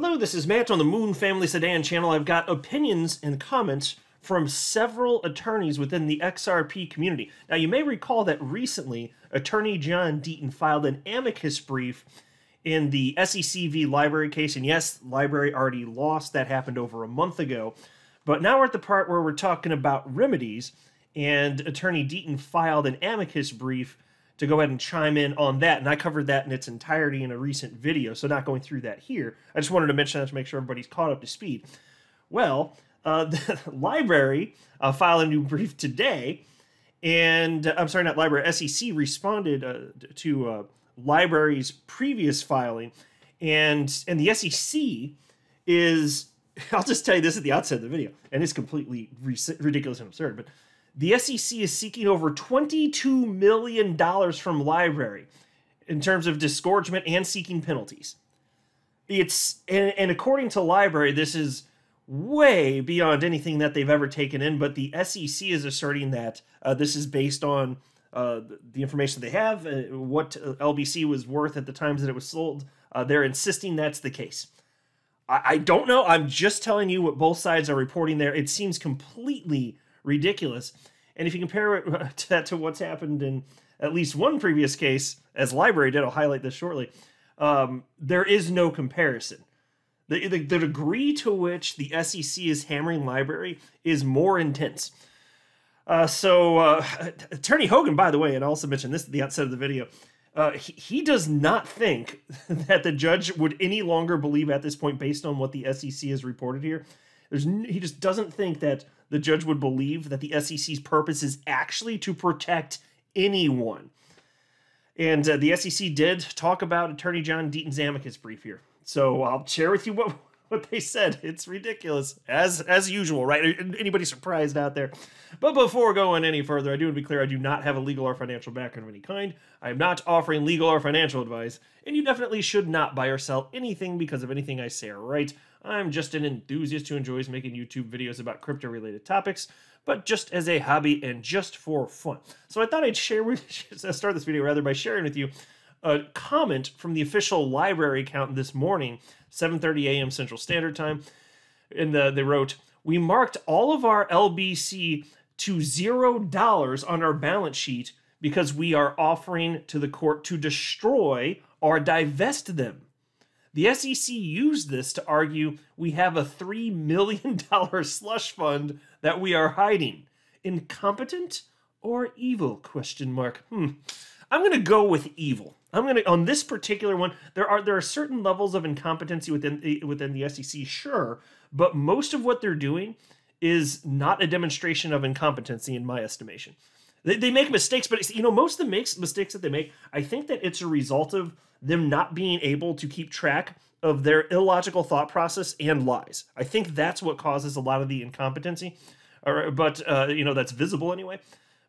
Hello, this is Matt on the Moon Family Sedan channel. I've got opinions and comments from several attorneys within the XRP community. Now, you may recall that recently, attorney John Deaton filed an amicus brief in the SEC v. LBRY case. And yes, LBRY already lost. That happened over a month ago. But now we're at the part where we're talking about remedies. And attorney Deaton filed an amicus brief to go ahead and chime in on that. And I covered that in its entirety in a recent video, so not going through that here. I just wanted to mention that to make sure everybody's caught up to speed. Well, the LBRY filed a new brief today, and I'm sorry, not LBRY, SEC responded to LBRY's previous filing, and the SEC is, I'll just tell you this at the outset of the video, and it's completely ridiculous and absurd, but the SEC is seeking over $22 million from LBRY in terms of disgorgement and seeking penalties. And according to LBRY, this is way beyond anything that they've ever taken in, but the SEC is asserting that this is based on the information they have, what LBC was worth at the times that it was sold. They're insisting that's the case. I don't know. I'm just telling you what both sides are reporting there. It seems completely ridiculous. And if you compare it to that to what's happened in at least one previous case, as LBRY did, I'll highlight this shortly, there is no comparison. The degree to which the SEC is hammering LBRY is more intense. Attorney Hogan, by the way, and I also mentioned this at the outset of the video, he does not think that the judge would any longer believe at this point, based on what the SEC has reported here. He just doesn't think that the judge would believe that the SEC's purpose is actually to protect anyone. And the SEC did talk about attorney John Deaton's amicus brief here. So I'll share with you what they said. It's ridiculous, as usual, right? Anybody surprised out there? But before going any further, I do want to be clear, I do not have a legal or financial background of any kind. I am not offering legal or financial advice, and you definitely should not buy or sell anything because of anything I say or write. I'm just an enthusiast who enjoys making YouTube videos about crypto-related topics, but just as a hobby and just for fun. So I thought I'd start this video rather by sharing with you a comment from the official LBRY account this morning, 7:30 a.m. Central Standard Time. And they wrote, "We marked all of our LBC to $0 on our balance sheet because we are offering to the court to destroy or divest them. The SEC used this to argue we have a $3 million slush fund that we are hiding. Incompetent or evil? Question mark." I'm going to go with evil. I'm going to, on this particular one, there are certain levels of incompetency within the SEC, sure, but most of what they're doing is not a demonstration of incompetency in my estimation. They make mistakes, but you know, most of the mistakes that they make, I think that it's a result of them not being able to keep track of their illogical thought process and lies. I think that's what causes a lot of the incompetency, but that's visible anyway.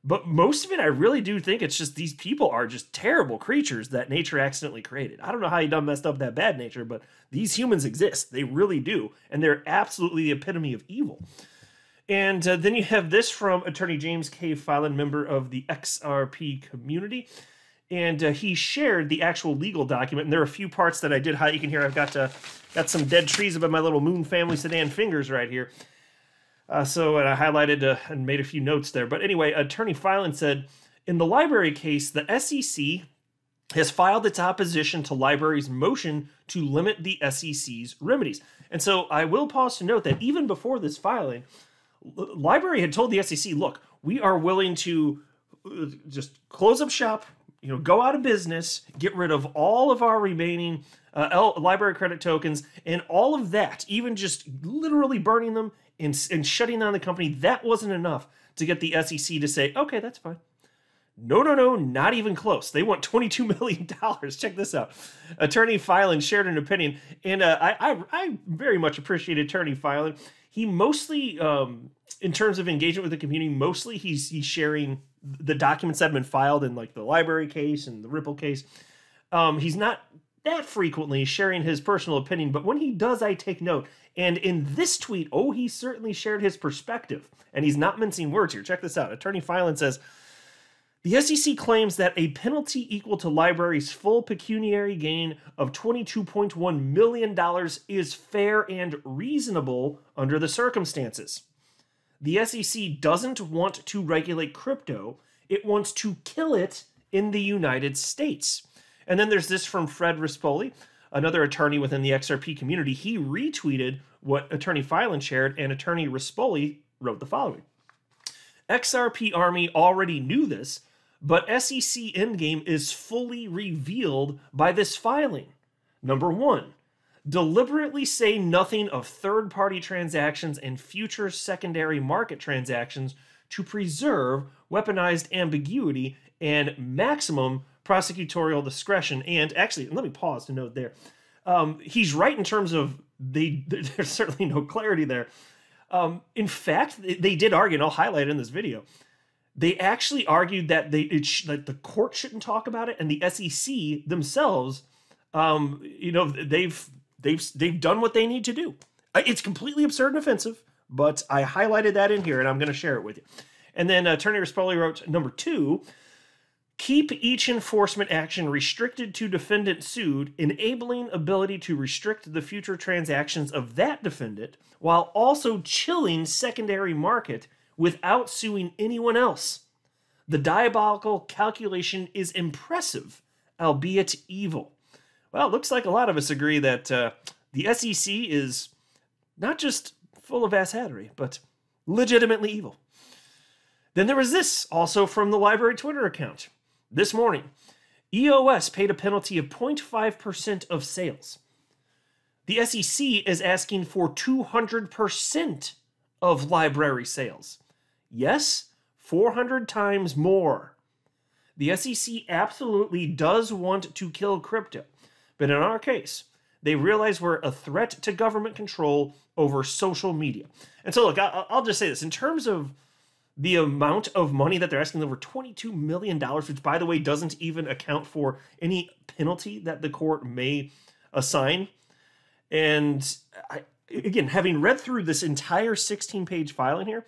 But most of it, I really do think it's just these people are just terrible creatures that nature accidentally created. I don't know how you done messed up that bad nature, but these humans exist. They really do, and they're absolutely the epitome of evil. And then you have this from attorney James K. Filan, member of the XRP community. And he shared the actual legal document. And there are a few parts that I did highlight. You can hear I've got some dead trees above my little Moon Family Sedan fingers right here. And I highlighted and made a few notes there. But anyway, attorney Filan said, "In the LBRY case, the SEC has filed its opposition to LBRY's motion to limit the SEC's remedies." And so I will pause to note that even before this filing, LBRY had told the SEC, look, we are willing to just close up shop, you know, go out of business, get rid of all of our remaining LBRY credit tokens and all of that, even just literally burning them and shutting down the company. That wasn't enough to get the SEC to say, okay, that's fine. No, not even close. They want $22 million. Check this out. Attorney Filan shared an opinion, and I very much appreciate attorney Filan. He mostly, in terms of engagement with the community, mostly he's sharing the documents that have been filed in like the LBRY case and the Ripple case. He's not that frequently sharing his personal opinion, but when he does, I take note. And in this tweet, oh, he certainly shared his perspective, and he's not mincing words here. Check this out. Attorney Filan says, The SEC claims that a penalty equal to LBRY's full pecuniary gain of $22.1 million is fair and reasonable under the circumstances. The SEC doesn't want to regulate crypto. It wants to kill it in the United States. And then there's this from Fred Rispoli, another attorney within the XRP community. He retweeted what Attorney Filan shared, and Attorney Rispoli wrote the following. XRP Army already knew this, but SEC endgame is fully revealed by this filing. Number 1, deliberately say nothing of third-party transactions and future secondary market transactions to preserve weaponized ambiguity and maximum prosecutorial discretion. And actually, let me pause to note there. He's right in terms of there's certainly no clarity there. In fact, they did argue, and I'll highlight it in this video, they actually argued that that the court shouldn't talk about it, and the SEC themselves, you know, they've done what they need to do. It's completely absurd and offensive, but I highlighted that in here, and I'm going to share it with you. And then Attorney Rispoli wrote, number 2, keep each enforcement action restricted to defendant sued, enabling ability to restrict the future transactions of that defendant while also chilling secondary market without suing anyone else. The diabolical calculation is impressive, albeit evil. Well, it looks like a lot of us agree that the SEC is not just full of asshattery, but legitimately evil. Then there was this, also from the LBRY Twitter account. This morning, EOS paid a penalty of 0.5% of sales. The SEC is asking for 200% of LBRY sales. Yes, 400 times more. The SEC absolutely does want to kill crypto, but in our case, they realize we're a threat to government control over social media. And so, look, I'll just say this. In terms of the amount of money that they're asking, over $22 million, which, by the way, doesn't even account for any penalty that the court may assign. And again, having read through this entire 16-page filing here,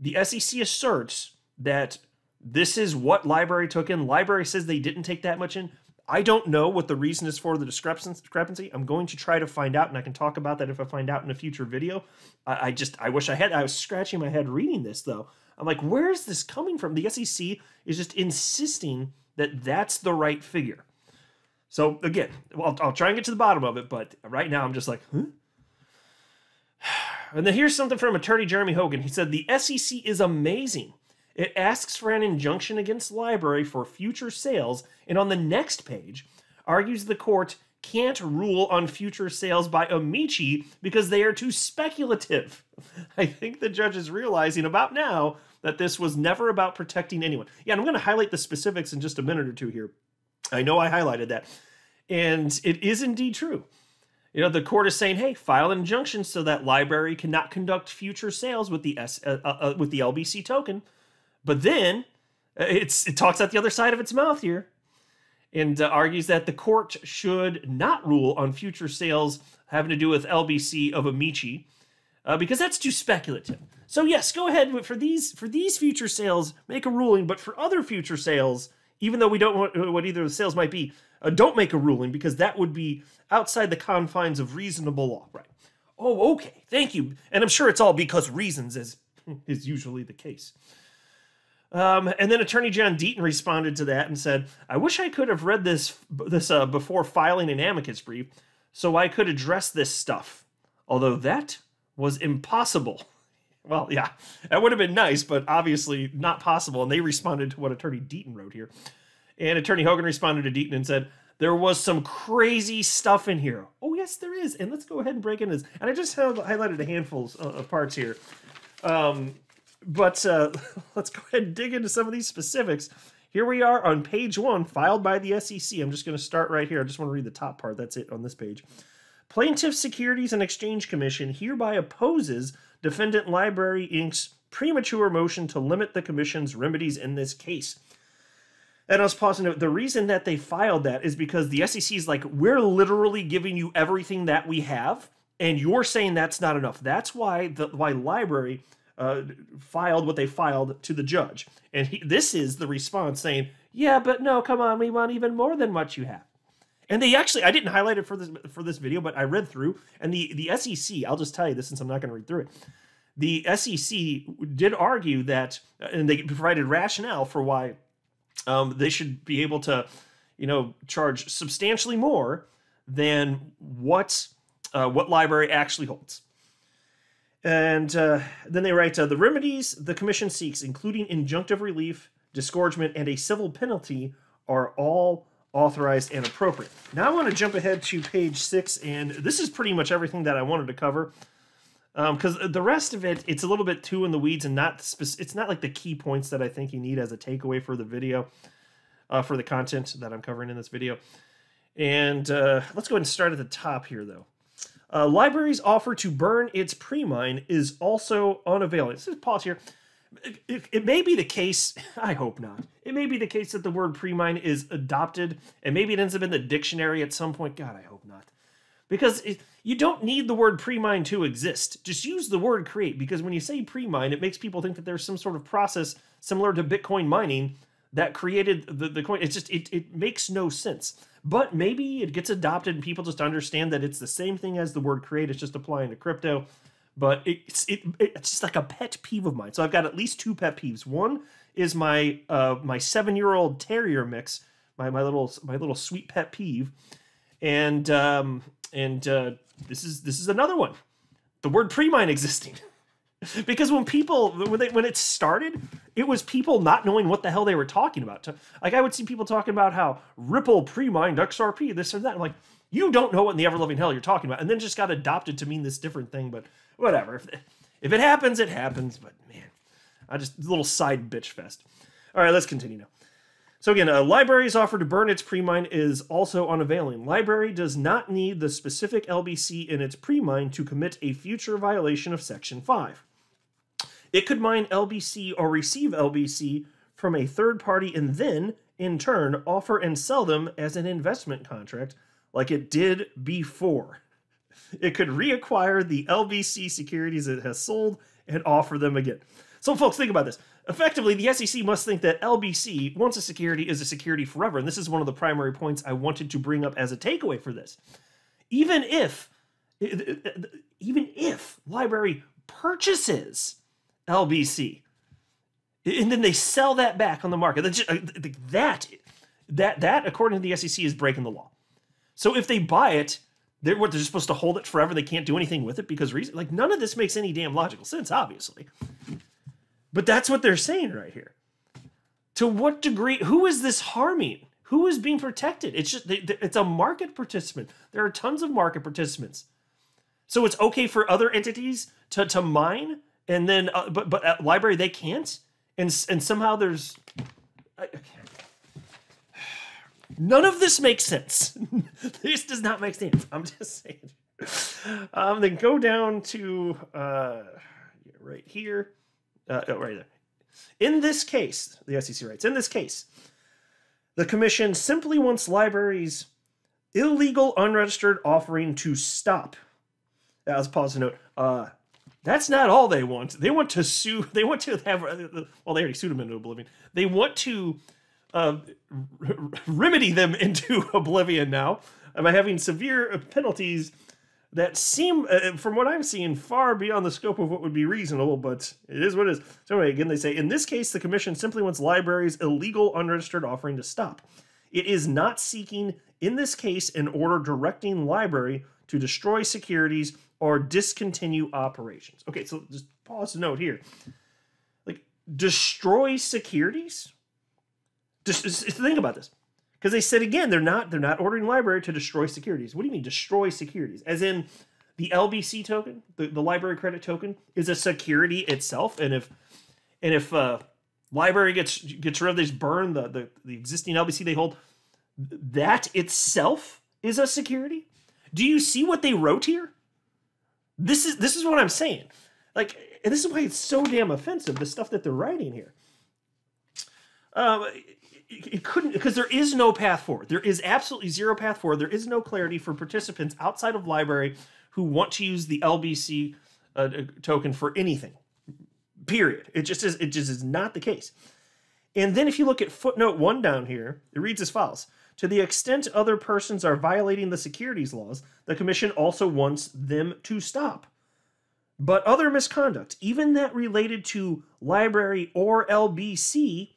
the SEC asserts that this is what LBRY took in. LBRY says they didn't take that much in. I don't know what the reason is for the discrepancy. I'm going to try to find out, and I can talk about that if I find out in a future video. I wish I had. I was scratching my head reading this, though. I'm like, where is this coming from? The SEC is just insisting that that's the right figure. So again, I'll try and get to the bottom of it, but right now I'm just like, huh? And then here's something from Attorney Jeremy Hogan. He said, the SEC is amazing. It asks for an injunction against LBRY for future sales, and on the next page, argues the court can't rule on future sales by Amici because they are too speculative. I think the judge is realizing about now that this was never about protecting anyone. Yeah, and I'm going to highlight the specifics in just a minute or two here. I know I highlighted that. And it is indeed true. You know, the court is saying, hey, file an injunction so that LBRY cannot conduct future sales with the LBC token. But then it talks out the other side of its mouth here, and argues that the court should not rule on future sales having to do with LBC of Amici, because that's too speculative. So yes, go ahead for these future sales, make a ruling. But for other future sales, even though we don't want what either of the sales might be, don't make a ruling, because that would be outside the confines of reasonable law. Right? Oh, okay, thank you. And I'm sure it's all because reasons, as is usually the case. And then Attorney John Deaton responded to that and said, I wish I could have read this before filing an amicus brief so I could address this stuff, although that was impossible. Well, yeah, that would have been nice, but obviously not possible. And they responded to what Attorney Deaton wrote here. And Attorney Hogan responded to Deaton and said, there was some crazy stuff in here. Oh, yes, there is. And let's go ahead and break into this. And I just have highlighted a handful of parts here. But let's go ahead and dig into some of these specifics. Here we are on page 1, filed by the SEC. I'm just going to start right here. I just want to read the top part. That's it on this page. Plaintiff Securities and Exchange Commission hereby opposes Defendant LBRY, Inc.'s premature motion to limit the commission's remedies in this case. And I was pausing to note, the reason that they filed that is because the SEC is like, we're literally giving you everything that we have, and you're saying that's not enough. That's why LBRY filed what they filed to the judge. And this is the response saying, yeah, but no, come on, we want even more than what you have. And they actually, I didn't highlight it for this video, but I read through, and the SEC, I'll just tell you this since I'm not going to read through it. The SEC did argue that, and they provided rationale for why they should be able to, you know, charge substantially more than what LBRY actually holds. And then they write, the remedies the commission seeks, including injunctive relief, disgorgement, and a civil penalty, are all authorized and appropriate. Now I want to jump ahead to page 6, and this is pretty much everything that I wanted to cover. Because the rest of it, it's a little bit too in the weeds and not it's not like the key points that I think you need as a takeaway for the video, for the content that I'm covering in this video. And let's go ahead and start at the top here, though. LBRY's offer to burn its pre-mine is also unavailing. Let's just pause here. It may be the case, I hope not, it may be the case that the word pre-mine is adopted, and maybe it ends up in the dictionary at some point. God, I hope not. Because you don't need the word pre-mine to exist. Just use the word create, because when you say pre-mine, it makes people think that there's some sort of process similar to Bitcoin mining that created the coin. It's just, it makes no sense. But maybe it gets adopted and people just understand that it's the same thing as the word create. It's just applying to crypto. But it's just like a pet peeve of mine. So I've got at least 2 pet peeves. One is my 7-year-old terrier mix, my little sweet pet peeve. And this is another one, the word pre-mine existing, because when it started, it was people not knowing what the hell they were talking about. Like, I would see people talking about how Ripple pre-mined XRP, this or that. I'm like, you don't know what in the ever-loving hell you're talking about. And then just got adopted to mean this different thing. But whatever, if it happens, it happens. But man, I just a little side bitch fest. All right, let's continue now. So again, LBRY's offer to burn its pre-mine is also unavailing. LBRY does not need the specific LBC in its pre-mine to commit a future violation of Section 5. It could mine LBC or receive LBC from a third party and then, in turn, offer and sell them as an investment contract like it did before. It could reacquire the LBC securities it has sold and offer them again. So folks, think about this. Effectively, the SEC must think that LBC, once a security, is a security forever. And this is one of the primary points I wanted to bring up as a takeaway for this. Even if LBRY purchases LBC and then they sell that back on the market, that according to the SEC is breaking the law. So if they buy it, they're supposed to hold it forever. They can't do anything with it because reason. Like, none of this makes any damn logical sense, obviously. But that's what they're saying right here. To what degree? Who is this harming? Who is being protected? It's just it's a market participant. There are tons of market participants. So it's okay for other entities to mine, and then but at LBRY they can't, and somehow there's. None of this makes sense. This does not make sense. I'm just saying. Then go down to right here. Right there. In this case, the SEC writes, in this case, the commission simply wants LBRY's illegal unregistered offering to stop. Now, let's pause to note. That's not all they want. They want to sue. They want to have, well, they already sued them into oblivion. They want to remedy them into oblivion now by having severe penalties that seem, from what I'm seeing, far beyond the scope of what would be reasonable, but it is what it is. So anyway, again, they say, in this case, the commission simply wants LBRY's illegal unregistered offering to stop. It is not seeking, in this case, an order directing LBRY to destroy securities or discontinue operations. Okay, so just pause to note here. Like, destroy securities? Just think about this. Because they said, again, they're not ordering LBRY to destroy securities. What do you mean destroy securities? As in the LBC token, the LBRY credit token, is a security itself. And if LBRY gets rid of this, burn the existing LBC they hold, that itself is a security? Do you see what they wrote here? This is what I'm saying. Like, and this is why it's so damn offensive, the stuff that they're writing here. It couldn't, because there is no path forward. There is absolutely zero path forward. There is no clarity for participants outside of LBRY who want to use the LBC token for anything. Period. It just is not the case. And then if you look at footnote 1 down here, it reads as follows. To the extent other persons are violating the securities laws, the commission also wants them to stop. But other misconduct, even that related to LBRY or LBC,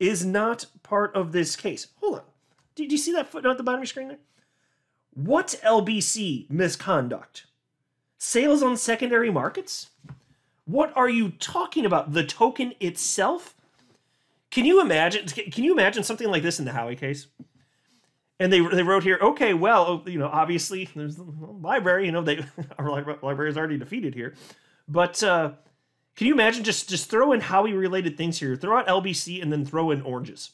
is not part of this case. Hold on. Do you see that footnote at the bottom of your screen there? What's LBC misconduct? Sales on secondary markets? What are you talking about? The token itself? Can you imagine something like this in the Howey case? And they wrote here, okay, well, you know, obviously there's the LBRY, you know, our LBRY is already defeated here. But can you imagine just throw in Howey related things here? Throw out LBC and then throw in oranges.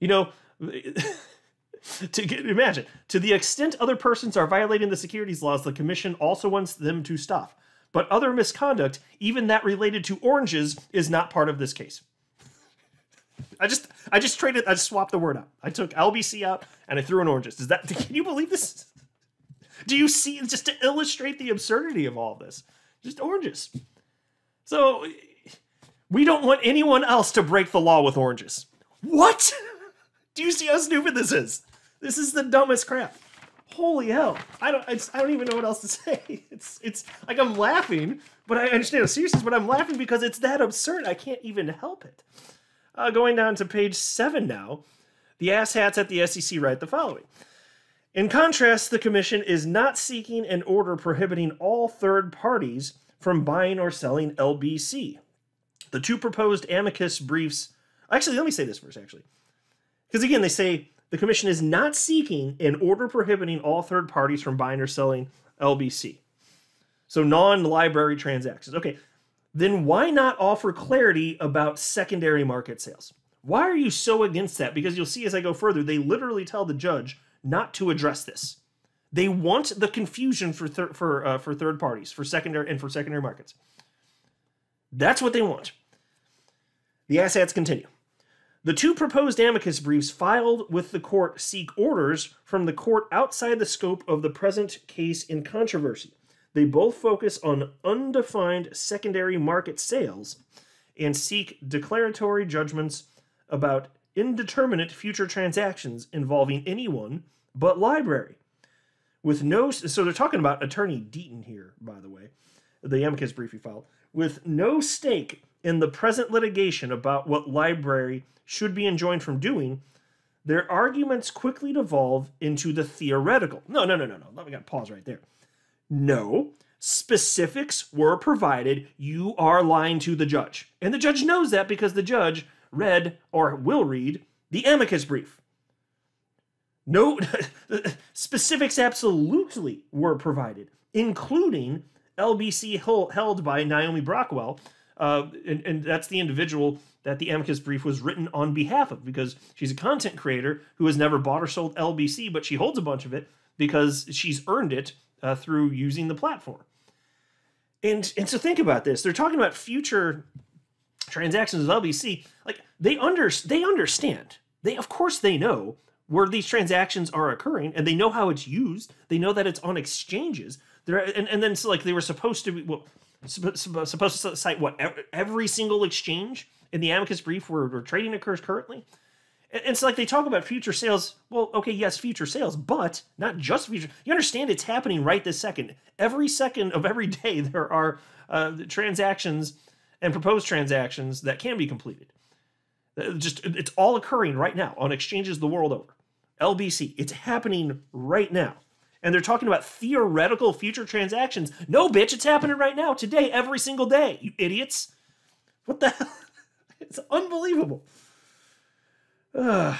You know, imagine, to the extent other persons are violating the securities laws, the commission also wants them to stop. But other misconduct, even that related to oranges, is not part of this case. I just swapped the word out. I took LBC out and I threw in oranges. Can you believe this? Do you see? Just to illustrate the absurdity of all of this, just oranges. So we don't want anyone else to break the law with oranges. What? Do you see how stupid this is? This is the dumbest crap. Holy hell! I don't even know what else to say. It's like I'm laughing, but I understand how serious it is. But I'm laughing because it's that absurd. I can't even help it. Going down to page 7 now, the asshats at the SEC write the following. In contrast, the commission is not seeking an order prohibiting all third parties from buying or selling LBC. The two proposed amicus briefs... Actually, let me say this first, actually. Because again, they say the commission is not seeking an order prohibiting all third parties from buying or selling LBC. So non-LBRY transactions. Okay. Then why not offer clarity about secondary market sales? Why are you so against that? Because you'll see as I go further, they literally tell the judge not to address this. They want the confusion for third parties, for secondary markets. That's what they want. The asshats continue. The two proposed amicus briefs filed with the court seek orders from the court outside the scope of the present case in controversy. They both focus on undefined secondary market sales and seek declaratory judgments about indeterminate future transactions involving anyone but LBRY. So they're talking about Attorney Deaton here, by the way, the amicus brief he filed, with no stake in the present litigation about what LBRY should be enjoined from doing. Their arguments quickly devolve into the theoretical. No. Let me pause right there. No, specifics were provided. You are lying to the judge. And the judge knows that because the judge read, or will read, the amicus brief. No, specifics absolutely were provided, including LBC held by Naomi Brockwell. And that's the individual that the amicus brief was written on behalf of, because she's a content creator who has never bought or sold LBC, but she holds a bunch of it because she's earned it through using the platform. And so think about this. They're talking about future transactions with LBC. Like, they understand. Of course they know where these transactions are occurring, and they know how it's used. They know that it's on exchanges. They were supposed to be, supposed to cite what? Every single exchange in the amicus brief where trading occurs currently? And so, like, they talk about future sales. Well, okay, yes, future sales, but not just future. You understand it's happening right this second. Every second of every day, there are transactions and proposed transactions that can be completed. It's all occurring right now on exchanges the world over. LBC, it's happening right now. And they're talking about theoretical future transactions. No, bitch, it's happening right now, today, every single day, you idiots. What the hell? It's unbelievable. Really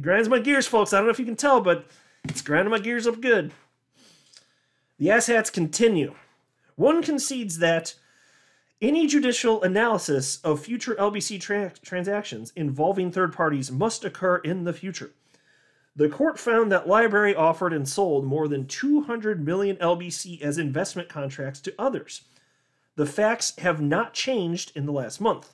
grinds my gears, folks. I don't know if you can tell, but it's grinding my gears up good. The asshats continue. One concedes that any judicial analysis of future LBC transactions involving third parties must occur in the future. The court found that LBRY offered and sold more than 200 million LBC as investment contracts to others. The facts have not changed in the last month.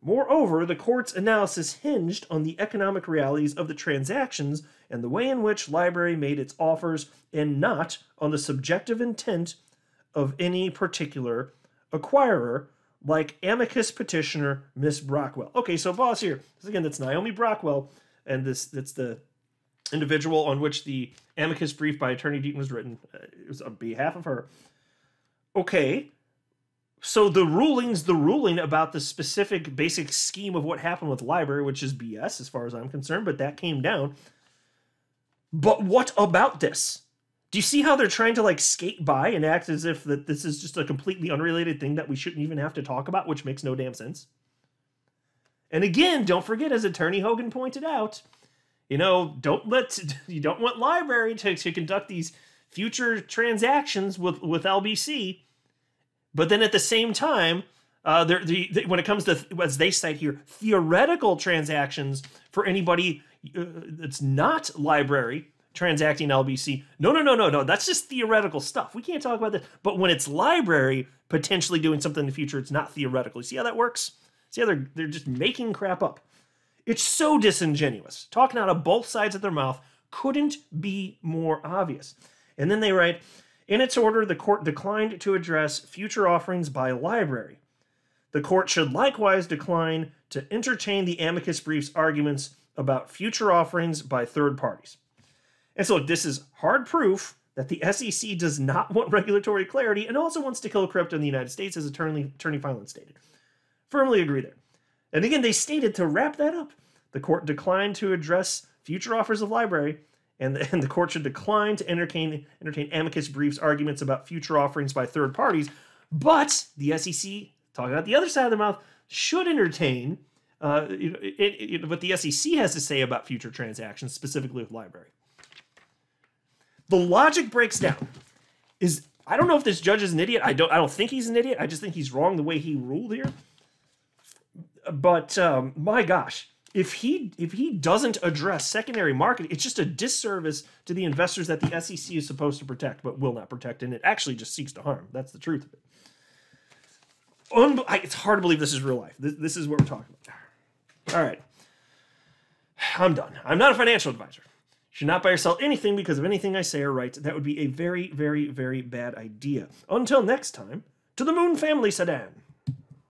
Moreover, the court's analysis hinged on the economic realities of the transactions and the way in which LBRY made its offers, and not on the subjective intent of any particular acquirer like amicus petitioner Miss Brockwell. Okay, so pause here. So again, that's Naomi Brockwell, and that's the individual on which the amicus brief by Attorney Deaton was written. It was on behalf of her. Okay, so the ruling about the specific basic scheme of what happened with LBRY, which is BS as far as I'm concerned, but that came down. But what about this? Do you see how they're trying to like skate by and act as if that this is just a completely unrelated thing that we shouldn't even have to talk about, which makes no damn sense? And again, don't forget, as Attorney Hogan pointed out, you know, you don't want LBRY to conduct these future transactions with LBC. But then at the same time, when it comes to, as they cite here, theoretical transactions for anybody that's not LBRY transacting LBC. No. That's just theoretical stuff. We can't talk about that. But when it's LBRY potentially doing something in the future, it's not theoretical. You see how that works? See how they're just making crap up? It's so disingenuous. Talking out of both sides of their mouth couldn't be more obvious. And then they write, in its order, the court declined to address future offerings by LBRY. The court should likewise decline to entertain the amicus brief's arguments about future offerings by third parties. And so look, this is hard proof that the SEC does not want regulatory clarity and also wants to kill crypto in the United States, as Attorney Filan stated. Firmly agree there. And again, they stated, to wrap that up, the court declined to address future offers of LBRY, and the court should decline to entertain amicus briefs arguments about future offerings by third parties. But the SEC, talking about the other side of their mouth, should entertain what the SEC has to say about future transactions, specifically with LBRY. The logic breaks down. I don't know if this judge is an idiot. I don't think he's an idiot. I just think he's wrong the way he ruled here. But my gosh, if he doesn't address secondary market, it's just a disservice to the investors that the SEC is supposed to protect but will not protect, and it actually just seeks to harm. That's the truth of it. It's hard to believe this is real life. This is what we're talking about. All right. I'm done. I'm not a financial advisor. You should not buy or sell anything because of anything I say or write. That would be a very, very, very bad idea. Until next time, to the Moon Family Sedan.